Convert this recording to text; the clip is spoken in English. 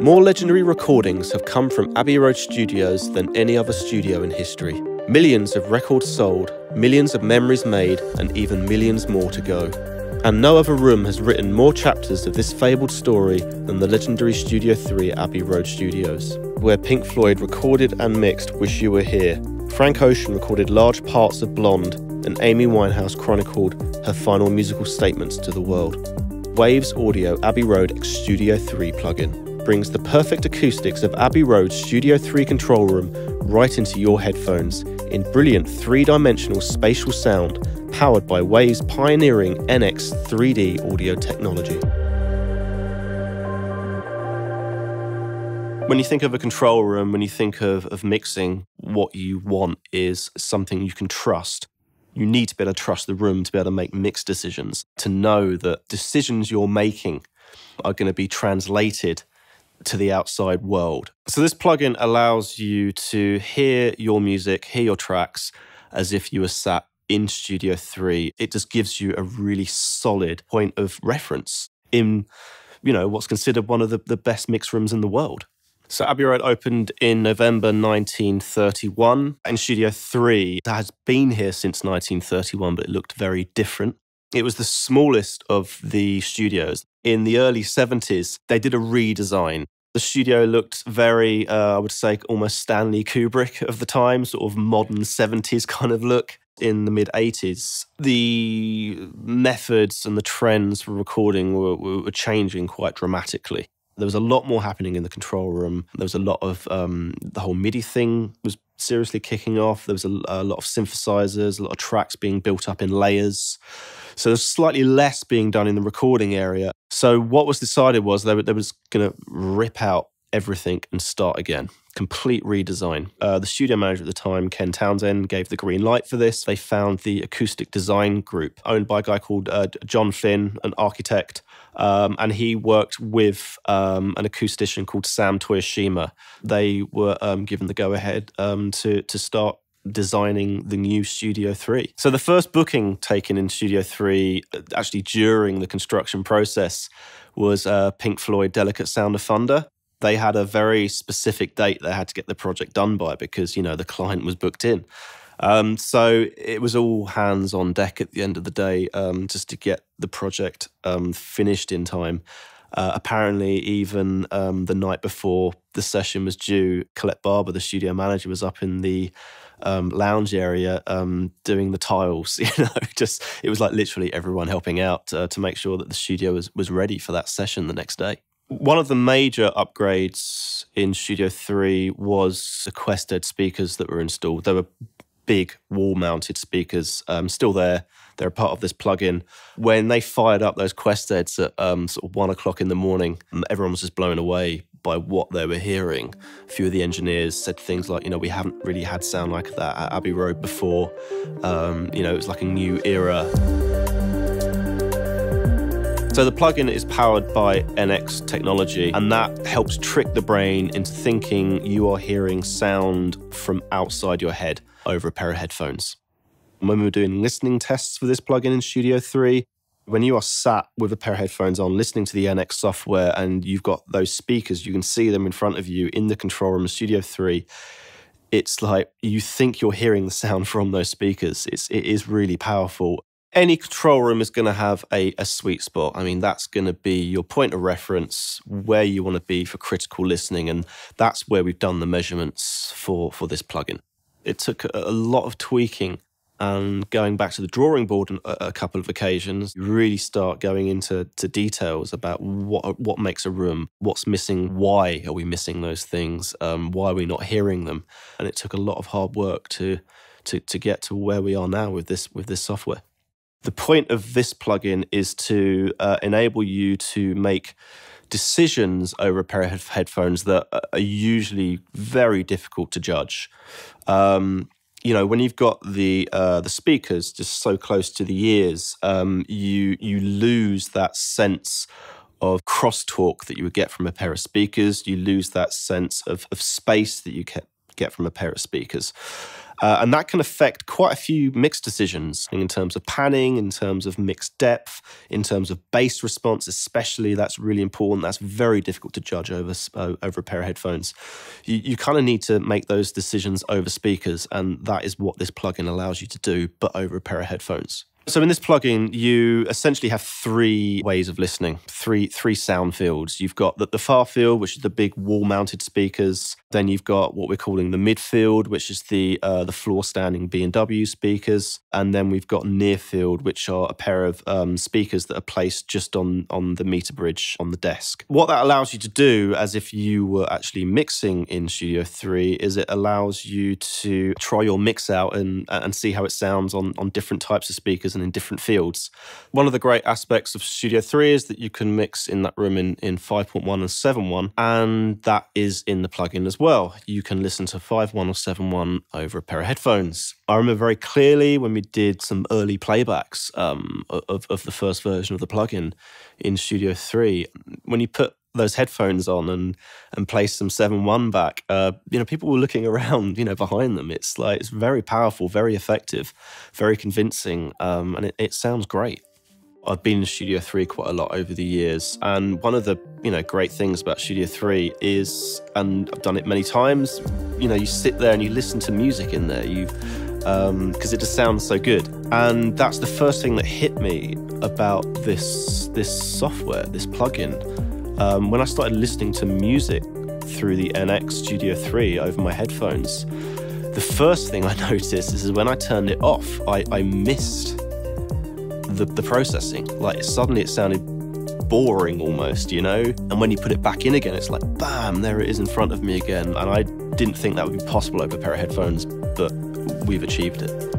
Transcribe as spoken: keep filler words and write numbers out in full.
More legendary recordings have come from Abbey Road Studios than any other studio in history. Millions of records sold, millions of memories made, and even millions more to go. And no other room has written more chapters of this fabled story than the legendary Studio three at Abbey Road Studios, where Pink Floyd recorded and mixed Wish You Were Here, Frank Ocean recorded large parts of Blonde, and Amy Winehouse chronicled her final musical statements to the world. Waves Audio Abbey Road X Studio three plugin brings the perfect acoustics of Abbey Road's Studio three control room right into your headphones in brilliant three-dimensional spatial sound powered by Waves' pioneering N X three D audio technology. When you think of a control room, when you think of, of mixing, what you want is something you can trust. You need to be able to trust the room to be able to make mix decisions, to know that decisions you're making are going to be translated to the outside world. So this plugin allows you to hear your music, hear your tracks, as if you were sat in Studio three. It just gives you a really solid point of reference in, you know, what's considered one of the, the best mix rooms in the world. So Abbey Road opened in November nineteen thirty-one, and Studio three has been here since nineteen thirty-one, but it looked very different. It was the smallest of the studios. In the early seventies, they did a redesign. The studio looked very, uh, I would say, almost Stanley Kubrick of the time, sort of modern seventies kind of look. In the mid eighties, the methods and the trends for recording were, were changing quite dramatically. There was a lot more happening in the control room. There was a lot of, um, the whole MIDI thing was seriously kicking off. There was a, a lot of synthesizers, a lot of tracks being built up in layers. So there's slightly less being done in the recording area. So what was decided was they were, they were just going to rip out everything and start again. Complete redesign. Uh, the studio manager at the time, Ken Townsend, gave the green light for this. They found the Acoustic Design Group, owned by a guy called uh, John Finn, an architect, um, and he worked with um, an acoustician called Sam Toyoshima. They were um, given the go-ahead um, to, to start designing the new Studio three. So the first booking taken in Studio three, actually during the construction process, was uh, Pink Floyd, Delicate Sound of Thunder. They had a very specific date they had to get the project done by because, you know, the client was booked in. Um, so it was all hands on deck at the end of the day um, just to get the project um, finished in time. Uh, apparently, even um, the night before the session was due, Colette Barber, the studio manager, was up in the um, lounge area um, doing the tiles. You know, just it was like literally everyone helping out uh, to make sure that the studio was, was ready for that session the next day. One of the major upgrades in Studio three was the Quested speakers that were installed. They were big wall-mounted speakers, um, still there. They're a part of this plugin. When they fired up those Questeds at um, sort of one o'clock in the morning, everyone was just blown away by what they were hearing. A few of the engineers said things like, you know, we haven't really had sound like that at Abbey Road before. Um, you know, it was like a new era. So the plugin is powered by N X technology, and that helps trick the brain into thinking you are hearing sound from outside your head over a pair of headphones. When we were doing listening tests for this plugin in Studio three, when you are sat with a pair of headphones on listening to the N X software and you've got those speakers, you can see them in front of you in the control room of Studio three, it's like you think you're hearing the sound from those speakers. It's, it is really powerful. Any control room is going to have a, a sweet spot. I mean, that's going to be your point of reference, where you want to be for critical listening, and that's where we've done the measurements for, for this plugin. It took a lot of tweaking and going back to the drawing board on a couple of occasions. You really start going into to details about what, what makes a room, what's missing, why are we missing those things, um, why are we not hearing them. And it took a lot of hard work to, to, to get to where we are now with this, with this software. The point of this plugin is to uh, enable you to make decisions over a pair of headphones that are usually very difficult to judge. Um, you know, when you've got the uh, the speakers just so close to the ears, um, you you lose that sense of crosstalk that you would get from a pair of speakers. You lose that sense of, of space that you get get from a pair of speakers. Uh, and that can affect quite a few mix decisions in terms of panning, in terms of mix depth, in terms of bass response especially. That's really important. That's very difficult to judge over, uh, over a pair of headphones. You, you kind of need to make those decisions over speakers, and that is what this plugin allows you to do, but over a pair of headphones. So in this plugin, you essentially have three ways of listening, three three sound fields. You've got the, the far field, which is the big wall-mounted speakers. Then you've got what we're calling the midfield, which is the uh, the floor-standing B and W speakers. And then we've got near field, which are a pair of um, speakers that are placed just on, on the meter bridge on the desk. What that allows you to do, as if you were actually mixing in Studio three, is it allows you to try your mix out and, and see how it sounds on, on different types of speakers in different fields. One of the great aspects of Studio three is that you can mix in that room in, in five point one and seven point one, and that is in the plugin as well. You can listen to five point one or seven point one over a pair of headphones. I remember very clearly when we did some early playbacks um, of, of the first version of the plugin in Studio three, when you put those headphones on and and place some seven point one back, uh, you know, people were looking around, you know, behind them. It's like, it's very powerful, very effective, very convincing, um, and it, it sounds great. I've been in Studio three quite a lot over the years, and one of the, you know, great things about Studio three is, and I've done it many times, you know, you sit there and you listen to music in there. You've Um, because it just sounds so good. And that's the first thing that hit me about this, this software, this plugin. Um, when I started listening to music through the N X Studio three over my headphones, the first thing I noticed is when I turned it off, I, I missed the, the processing. Like, suddenly it sounded boring almost, you know? And when you put it back in again, it's like, bam, there it is in front of me again. And I didn't think that would be possible over a pair of headphones, but we've achieved it.